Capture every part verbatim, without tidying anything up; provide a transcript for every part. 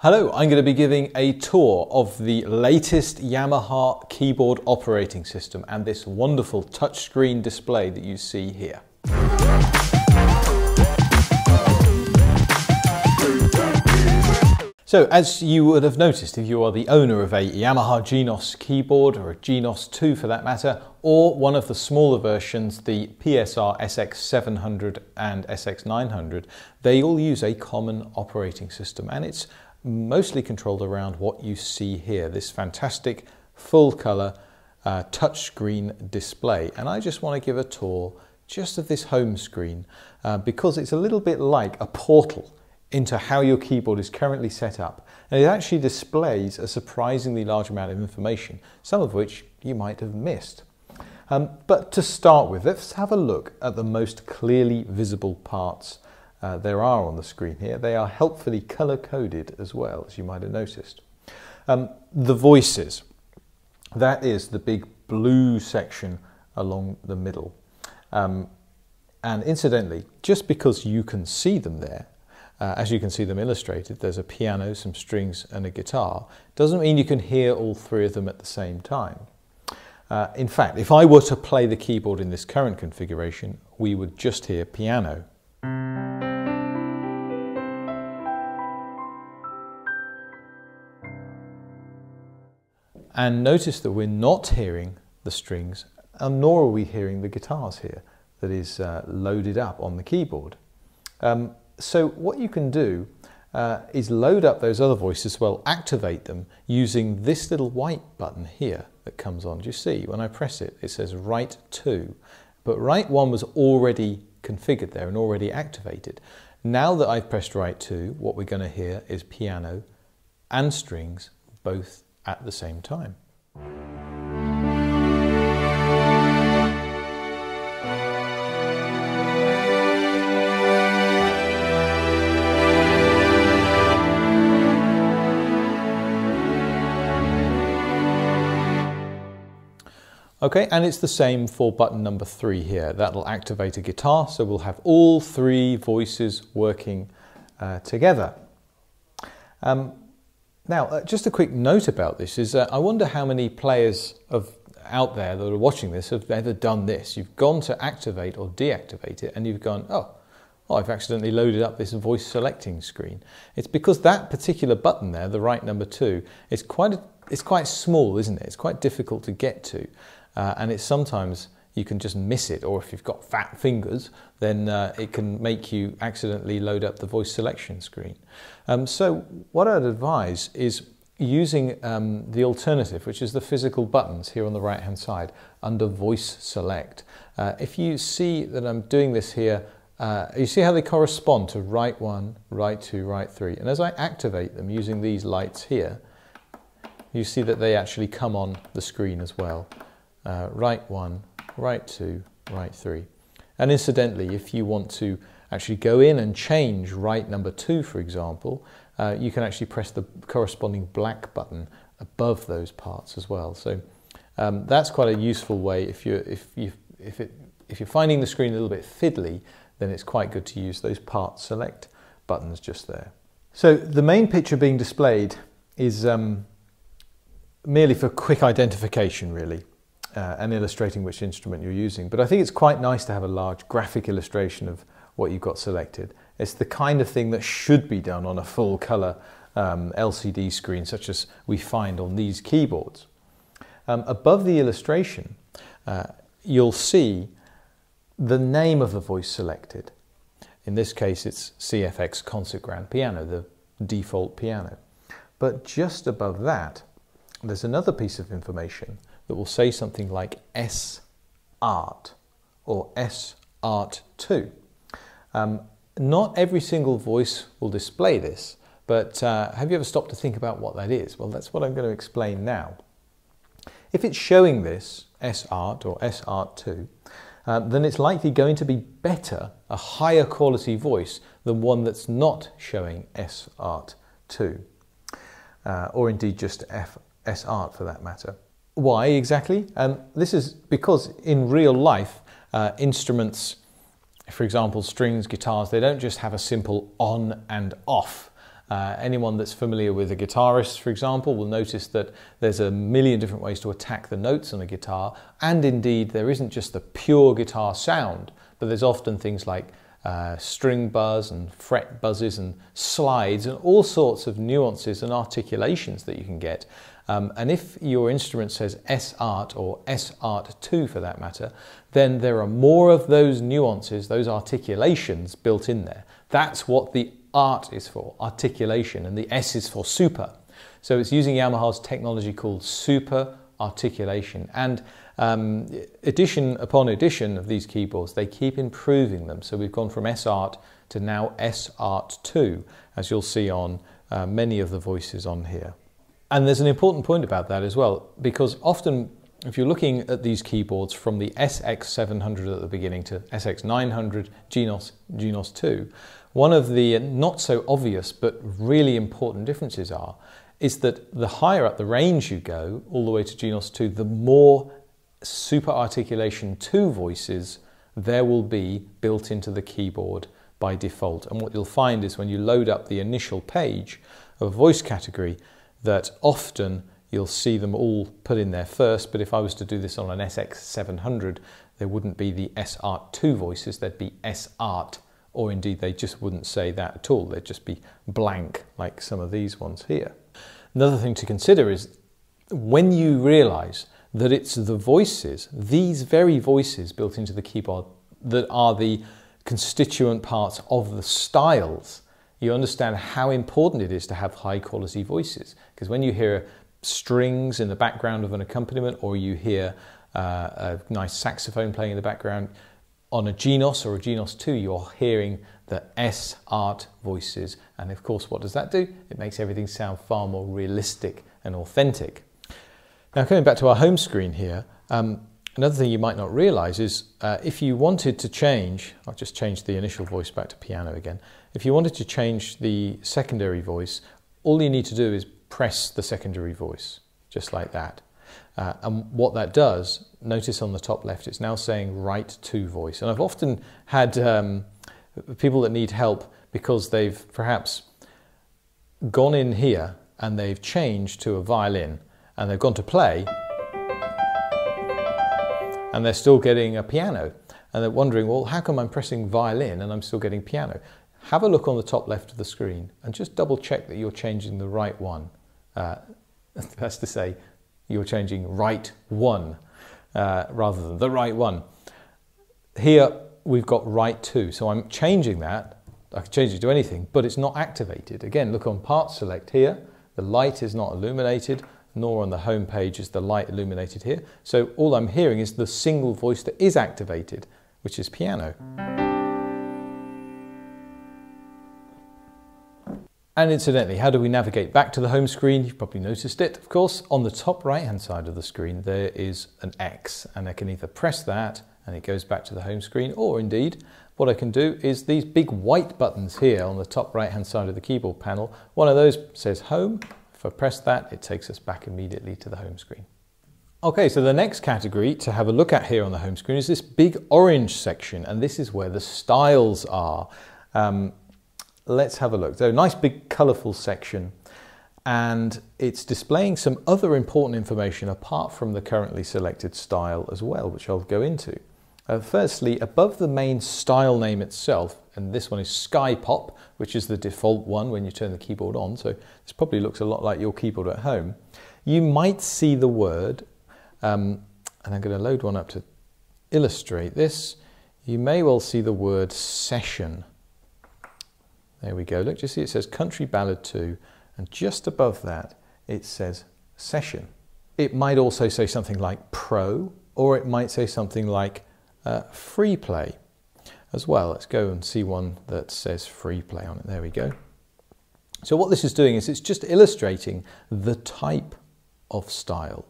Hello, I'm going to be giving a tour of the latest Yamaha keyboard operating system and this wonderful touchscreen display that you see here. So as you would have noticed, if you are the owner of a Yamaha Genos keyboard or a Genos two for that matter, or one of the smaller versions, the P S R S X seven hundred and S X nine hundred, they all use a common operating system and it's mostly controlled around what you see here, this fantastic full color uh, touchscreen display. And I just want to give a tour just of this home screen uh, because it's a little bit like a portal into how your keyboard is currently set up. And it actually displays a surprisingly large amount of information, some of which you might have missed. Um, but to start with, let's have a look at the most clearly visible parts Uh, there are on the screen here. They are helpfully color-coded as well, as you might have noticed. Um, the voices, that is the big blue section along the middle. Um, and incidentally, just because you can see them there, uh, as you can see them illustrated, there's a piano, some strings and a guitar, doesn't mean you can hear all three of them at the same time. Uh, in fact, if I were to play the keyboard in this current configuration, we would just hear piano. And notice that we're not hearing the strings, and nor are we hearing the guitars here that is uh, loaded up on the keyboard. Um, so what you can do uh, is load up those other voices, well, activate them using this little white button here that comes on. Do you see? When I press it, it says Write to. But Write one was already configured there and already activated. Now that I've pressed Write to, what we're going to hear is piano and strings both at the same time. Okay, and it's the same for button number three here. That'll activate a guitar, so we'll have all three voices working uh, together. Um, Now, uh, just a quick note about this is uh, I wonder how many players of, out there that are watching this have ever done this. You've gone to activate or deactivate it and you've gone, oh, well, I've accidentally loaded up this voice selecting screen. It's because that particular button there, the right number two, it's quite, a, it's quite small, isn't it? It's quite difficult to get to uh, and it's sometimes you can just miss it, or if you've got fat fingers, then uh, it can make you accidentally load up the voice selection screen. Um, so what I'd advise is using um, the alternative, which is the physical buttons here on the right hand side under voice select. Uh, if you see that I'm doing this here, uh, you see how they correspond to right one, right two, right three. And as I activate them using these lights here, you see that they actually come on the screen as well. Uh, right one, right two, right three. And incidentally, if you want to actually go in and change right number two, for example, uh, you can actually press the corresponding black button above those parts as well. So um, that's quite a useful way. If you're, if, you, if, it, if you're finding the screen a little bit fiddly, then it's quite good to use those part select buttons just there. So the main picture being displayed is um, merely for quick identification, really. Uh, and illustrating which instrument you're using. But I think it's quite nice to have a large graphic illustration of what you've got selected. It's the kind of thing that should be done on a full color um, L C D screen, such as we find on these keyboards. Um, above the illustration, uh, you'll see the name of the voice selected. In this case, it's C F X Concert Grand Piano, the default piano. But just above that, there's another piece of information that will say something like S-ART or S-A R T two. Um, not every single voice will display this, but uh, have you ever stopped to think about what that is? Well, that's what I'm going to explain now. If it's showing this S-ART or S-A R T two, uh, then it's likely going to be better, a higher quality voice than one that's not showing S-A R T two, uh, or indeed just S-ART for that matter. Why exactly? Um, this is because in real life, uh, instruments, for example, strings, guitars, they don't just have a simple on and off. Uh, anyone that's familiar with a guitarist, for example, will notice that there's a million different ways to attack the notes on a guitar, and indeed there isn't just the pure guitar sound, but there's often things like Uh, string buzz and fret buzzes and slides and all sorts of nuances and articulations that you can get. Um, and if your instrument says S-ART or S-ART two for that matter, then there are more of those nuances, those articulations built in there. That's what the ART is for, articulation, and the S is for super. So it's using Yamaha's technology called Super Articulation, and um, edition upon edition of these keyboards, they keep improving them. So we've gone from S-ART to now S-ART two, as you'll see on uh, many of the voices on here. And there's an important point about that as well, because often if you're looking at these keyboards from the S X seven hundred at the beginning to S X nine hundred, Genos, Genos two, one of the not so obvious but really important differences are is that the higher up the range you go, all the way to Genos two, the more Super Articulation two voices there will be built into the keyboard by default. And what you'll find is when you load up the initial page of a voice category, that often you'll see them all put in there first. But if I was to do this on an S X seven hundred, there wouldn't be the S-ART two voices, there'd be S-ART, or indeed they just wouldn't say that at all. They'd just be blank, like some of these ones here. Another thing to consider is when you realize that it's the voices, these very voices built into the keyboard, that are the constituent parts of the styles, you understand how important it is to have high quality voices. Because when you hear strings in the background of an accompaniment, or you hear uh, a nice saxophone playing in the background, on a Genos or a Genos two, you're hearing the S-ART voices. And of course, what does that do? It makes everything sound far more realistic and authentic. Now, coming back to our home screen here, um, another thing you might not realize is uh, if you wanted to change, I'll just change the initial voice back to piano again. If you wanted to change the secondary voice, all you need to do is press the secondary voice, just like that. Uh, and what that does, notice on the top left, it's now saying right to voice. And I've often had um, people that need help because they've perhaps gone in here and they've changed to a violin and they've gone to play and they're still getting a piano. And they're wondering, well, how come I'm pressing violin and I'm still getting piano? Have a look on the top left of the screen and just double check that you're changing the right one. Uh, that's to say, you're changing right one uh, rather than the right one. Here we've got right two, so I'm changing that. I can change it to anything, but it's not activated. Again, look on part select here. The light is not illuminated, nor on the home page is the light illuminated here. So all I'm hearing is the single voice that is activated, which is piano. And incidentally, how do we navigate back to the home screen? You've probably noticed it, of course. On the top right-hand side of the screen, there is an X, and I can either press that and it goes back to the home screen, or indeed, what I can do is these big white buttons here on the top right-hand side of the keyboard panel. One of those says home. If I press that, it takes us back immediately to the home screen. Okay, so the next category to have a look at here on the home screen is this big orange section, and this is where the styles are. Um, Let's have a look. So, nice big colourful section, and it's displaying some other important information apart from the currently selected style as well, which I'll go into. Uh, firstly, above the main style name itself, and this one is Sky Pop, which is the default one when you turn the keyboard on, so this probably looks a lot like your keyboard at home, you might see the word, um, and I'm going to load one up to illustrate this, you may well see the word session. There we go. Look, just see it says Country Ballad two, and just above that it says Session. It might also say something like Pro, or it might say something like uh, Free Play as well. Let's go and see one that says Free Play on it. There we go. So what this is doing is it's just illustrating the type of style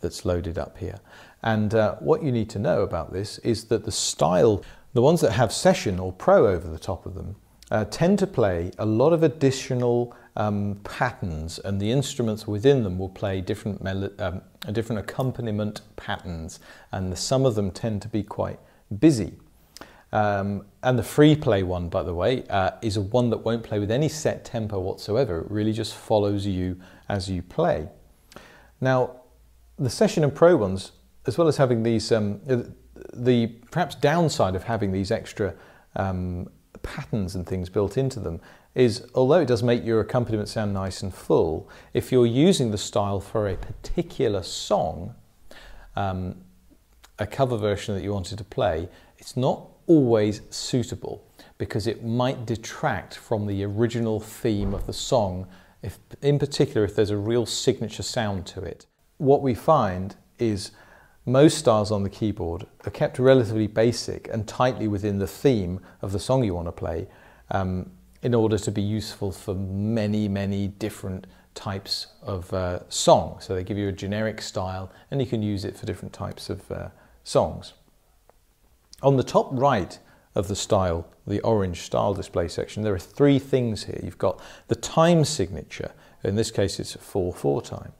that's loaded up here. And uh, what you need to know about this is that the style, the ones that have Session or Pro over the top of them, Uh, tend to play a lot of additional um, patterns, and the instruments within them will play different, um, different accompaniment patterns, and the, some of them tend to be quite busy. Um, and the free play one, by the way, uh, is a one that won't play with any set tempo whatsoever. It really just follows you as you play. Now, the Session and Pro ones, as well as having these, um, the perhaps downside of having these extra um, patterns and things built into them is, although it does make your accompaniment sound nice and full, if you're using the style for a particular song, um, a cover version that you wanted to play, it's not always suitable because it might detract from the original theme of the song, if, in particular if there's a real signature sound to it. What we find is most styles on the keyboard are kept relatively basic and tightly within the theme of the song you want to play um, in order to be useful for many, many different types of uh, song. So they give you a generic style and you can use it for different types of uh, songs. On the top right of the style, the orange style display section, there are three things here. You've got the time signature, in this case it's four four time.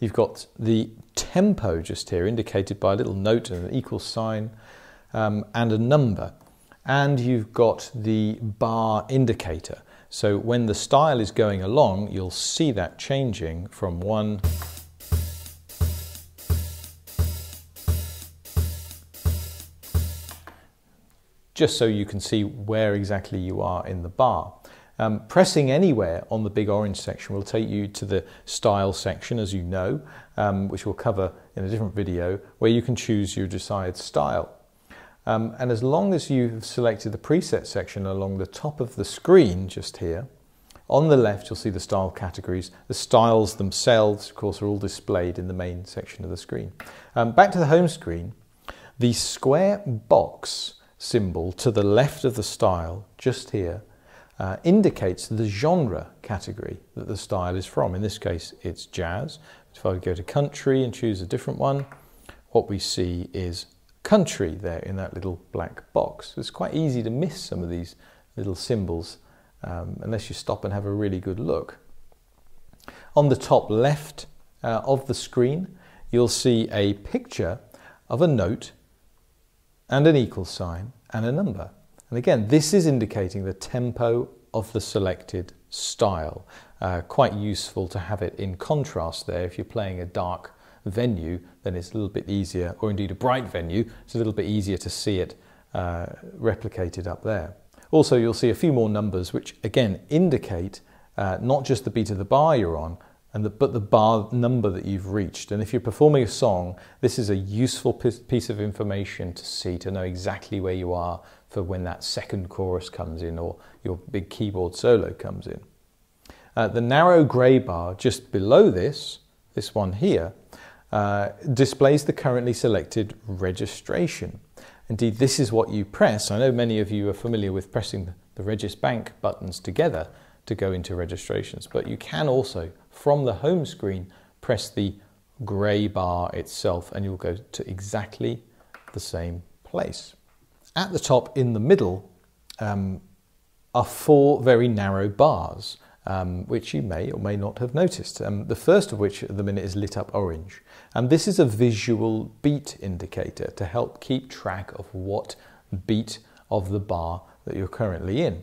You've got the tempo just here, indicated by a little note and an equal sign um, and a number. And you've got the bar indicator. So when the style is going along, you'll see that changing from one just so you can see where exactly you are in the bar. Um, pressing anywhere on the big orange section will take you to the style section, as you know, um, which we'll cover in a different video, where you can choose your desired style. Um, and as long as you've selected the preset section along the top of the screen just here, on the left you'll see the style categories. The styles themselves, of course, are all displayed in the main section of the screen. Um, back to the home screen, the square box symbol to the left of the style just here uh, indicates the genre category that the style is from. In this case it's jazz. If I would go to country and choose a different one, what we see is country there in that little black box. It's quite easy to miss some of these little symbols um, unless you stop and have a really good look. On the top left uh, of the screen you'll see a picture of a note and an equal sign and a number. And again, this is indicating the tempo of the selected style. Uh, quite useful to have it in contrast there. If you're playing a dark venue, then it's a little bit easier, or indeed a bright venue, it's a little bit easier to see it uh, replicated up there. Also, you'll see a few more numbers, which again indicate uh, not just the beat of the bar you're on, and the, but the bar number that you've reached. And if you're performing a song, this is a useful piece of information to see, to know exactly where you are for when that second chorus comes in or your big keyboard solo comes in. Uh, the narrow grey bar just below this, this one here, uh, displays the currently selected registration. Indeed, this is what you press. I know many of you are familiar with pressing the Regis Bank buttons together to go into registrations, but you can also, from the home screen, press the grey bar itself and you'll go to exactly the same place. At the top in the middle um, are four very narrow bars, um, which you may or may not have noticed. Um, the first of which at the minute is lit up orange. And this is a visual beat indicator to help keep track of what beat of the bar that you're currently in.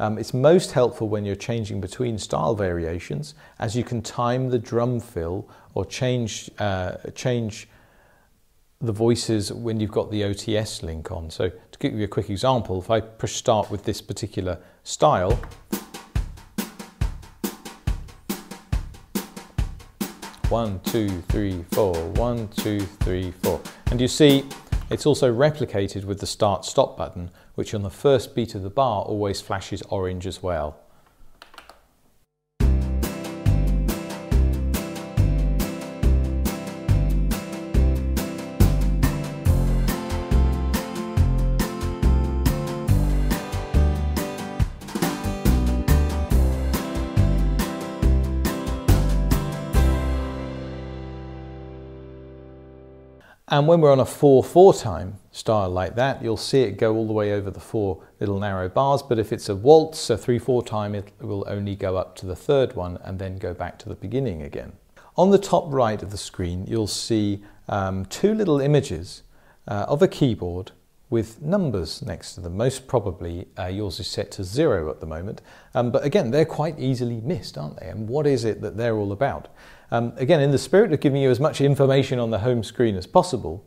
Um, it's most helpful when you're changing between style variations, as you can time the drum fill or change, uh, change the voices when you've got the O T S link on. So to give you a quick example, if I push start with this particular style, one, two, three, four, one, two, three, four. And you see, it's also replicated with the start-stop button, which on the first beat of the bar always flashes orange as well. And when we're on a four four time style like that, you'll see it go all the way over the four little narrow bars, but if it's a waltz, a three four time, it will only go up to the third one and then go back to the beginning again. On the top right of the screen, you'll see um, two little images uh, of a keyboard with numbers next to them. Most probably uh, yours is set to zero at the moment. Um, but again, they're quite easily missed, aren't they? And what is it that they're all about? Um, again, in the spirit of giving you as much information on the home screen as possible,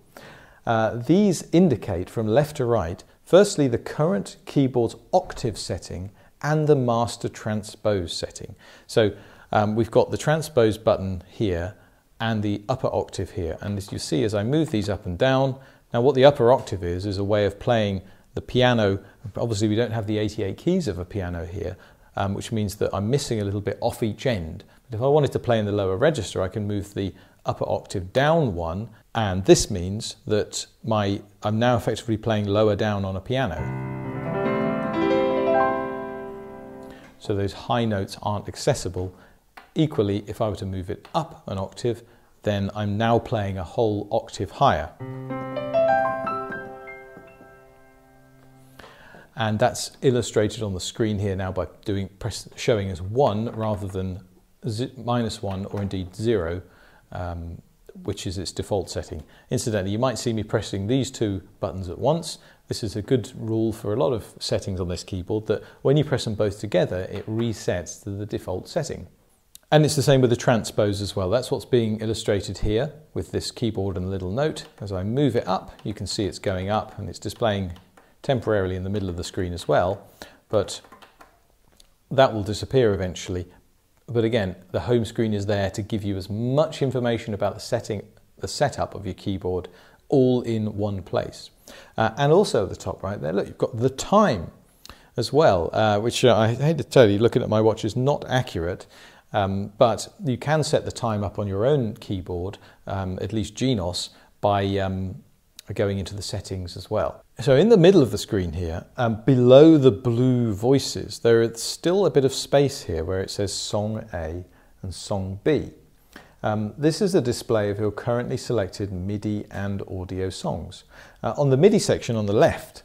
uh, these indicate from left to right, firstly, the current keyboard's octave setting and the master transpose setting. So um, we've got the transpose button here and the upper octave here. And as you see, as I move these up and down, now what the upper octave is, is a way of playing the piano. Obviously we don't have the eighty-eight keys of a piano here, um, which means that I'm missing a little bit off each end. But if I wanted to play in the lower register, I can move the upper octave down one, and this means that my, I'm now effectively playing lower down on a piano. So those high notes aren't accessible. Equally, if I were to move it up an octave, then I'm now playing a whole octave higher. And that's illustrated on the screen here now by doing press, showing as one rather than z minus one or indeed zero, um, which is its default setting. Incidentally, you might see me pressing these two buttons at once. This is a good rule for a lot of settings on this keyboard, that when you press them both together, it resets to the default setting. And it's the same with the transpose as well. That's what's being illustrated here with this keyboard and little note. As I move it up, you can see it's going up and it's displaying temporarily in the middle of the screen as well, but that will disappear eventually. But again, the home screen is there to give you as much information about the setting, the setup of your keyboard, all in one place. Uh, and also at the top right there, look, you've got the time as well, uh, which uh, I hate to tell you, looking at my watch is not accurate, um, but you can set the time up on your own keyboard, um, at least Genos, by um, going into the settings as well. So in the middle of the screen here, um, below the blue voices, there is still a bit of space here where it says Song A and Song B. Um, this is a display of your currently selected MIDI and audio songs. Uh, on the MIDI section on the left,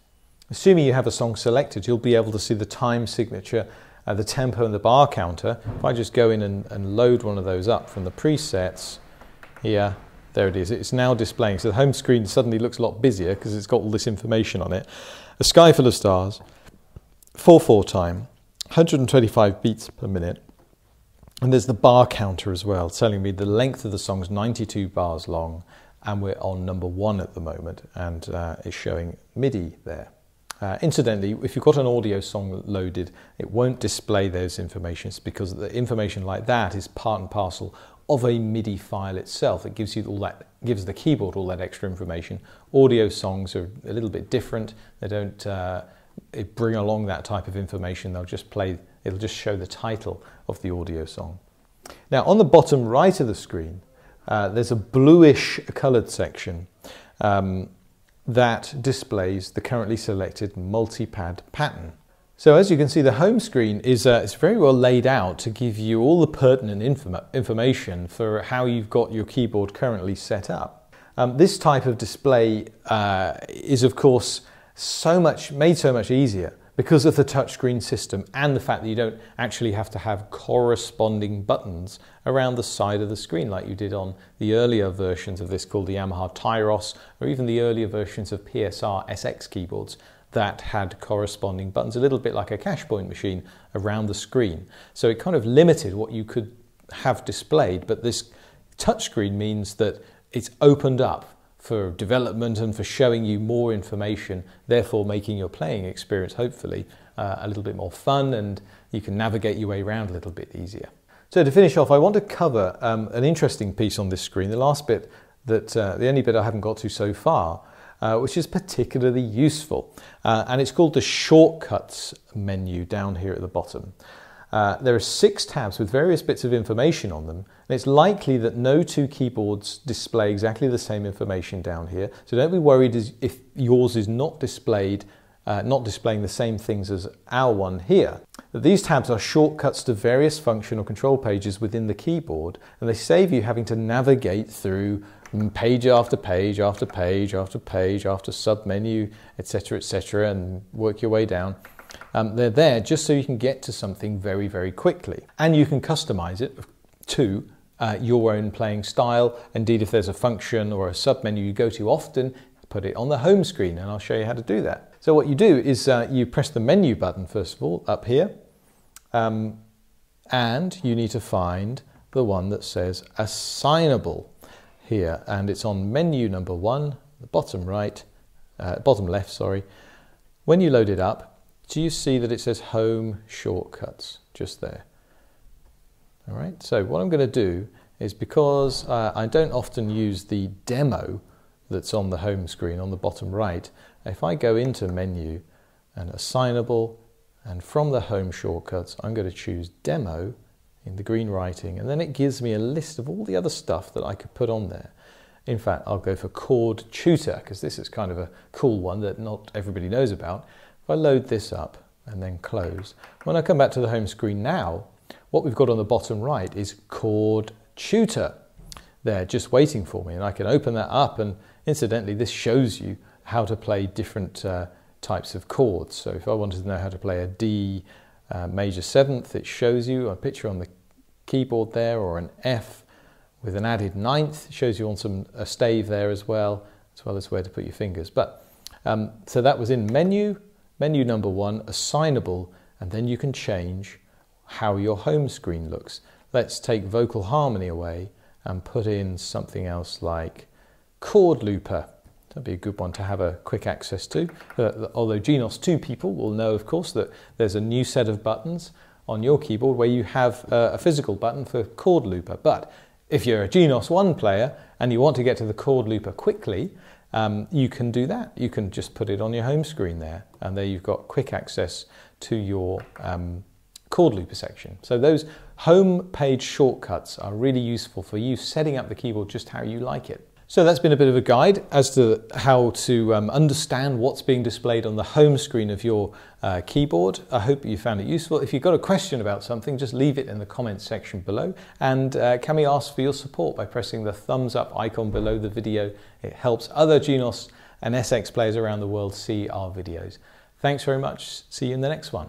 assuming you have a song selected, you'll be able to see the time signature, uh, the tempo and the bar counter. If I just go in and, and load one of those up from the presets here, there it is, it's now displaying. So the home screen suddenly looks a lot busier because it's got all this information on it. A Sky Full of Stars, four four time, one hundred twenty-five beats per minute. And there's the bar counter as well, telling me the length of the song's ninety-two bars long, and we're on number one at the moment, and uh, it's showing MIDI there. Uh, incidentally, if you've got an audio song loaded, it won't display those informations because the information like that is part and parcel of a MIDI file itself. It gives you all that, gives the keyboard all that extra information. Audio songs are a little bit different. They don't uh, bring along that type of information. They'll just play, it'll just show the title of the audio song. Now on the bottom right of the screen, uh, there's a bluish colored section um, that displays the currently selected multi-pad pattern. So as you can see, the home screen is uh, it's very well laid out to give you all the pertinent inform information for how you've got your keyboard currently set up. Um, this type of display uh, is of course so much made so much easier because of the touchscreen system and the fact that you don't actually have to have corresponding buttons around the side of the screen like you did on the earlier versions of this called the Yamaha Tyros, or even the earlier versions of P S R S X keyboards that had corresponding buttons, a little bit like a cash point machine around the screen. So it kind of limited what you could have displayed, but this touchscreen means that it's opened up for development and for showing you more information, therefore making your playing experience, hopefully, uh, a little bit more fun, and you can navigate your way around a little bit easier. So to finish off, I want to cover um, an interesting piece on this screen, the last bit, that uh, the only bit I haven't got to so far, Uh, which is particularly useful. Uh, and it's called the Shortcuts menu down here at the bottom. Uh, there are six tabs with various bits of information on them, and it's likely that no two keyboards display exactly the same information down here. So don't be worried if yours is not displayed, uh, not displaying the same things as our one here. These tabs are shortcuts to various function or control pages within the keyboard, and they save you having to navigate through page after page after page after page after sub-menu, et cetera, et cetera, and work your way down. Um, they're there just so you can get to something very, very quickly. And you can customize it to uh, your own playing style. Indeed, if there's a function or a sub-menu you go to often, put it on the home screen, and I'll show you how to do that. So what you do is uh, you press the menu button first of all up here, um, and you need to find the one that says assignable here, and it's on menu number one, the bottom right, uh, bottom left, sorry. When you load it up, do you see that it says home shortcuts just there? All right, so what I'm going to do is, because uh, I don't often use the demo that's on the home screen on the bottom right, if I go into menu and assignable, and from the home shortcuts I'm going to choose demo in the green writing, and then it gives me a list of all the other stuff that I could put on there. In fact, I'll go for Chord Tutor, because this is kind of a cool one that not everybody knows about. If I load this up and then close, when I come back to the home screen now, what we've got on the bottom right is Chord Tutor there just waiting for me, and I can open that up, and incidentally this shows you how to play different uh, types of chords. So if I wanted to know how to play a D uh, major seventh, it shows you a picture on the keyboard there, or an F with an added ninth, it shows you on some a stave there as well, as well as where to put your fingers. But um, so that was in menu, menu number one, assignable, and then you can change how your home screen looks. Let's take vocal harmony away and put in something else like Chord Looper. That'd be a good one to have a quick access to. Uh, although Genos two people will know, of course, that there's a new set of buttons on your keyboard where you have uh, a physical button for Chord Looper. But if you're a Genos one player and you want to get to the Chord Looper quickly, um, you can do that. You can just put it on your home screen there, and there you've got quick access to your um, Chord Looper section. So those home page shortcuts are really useful for you setting up the keyboard just how you like it. So that's been a bit of a guide as to how to um, understand what's being displayed on the home screen of your uh, keyboard. I hope you found it useful. If you've got a question about something, just leave it in the comments section below, and uh, Cami asks for your support by pressing the thumbs up icon below the video. It helps other Genos and S X players around the world see our videos. Thanks very much. See you in the next one.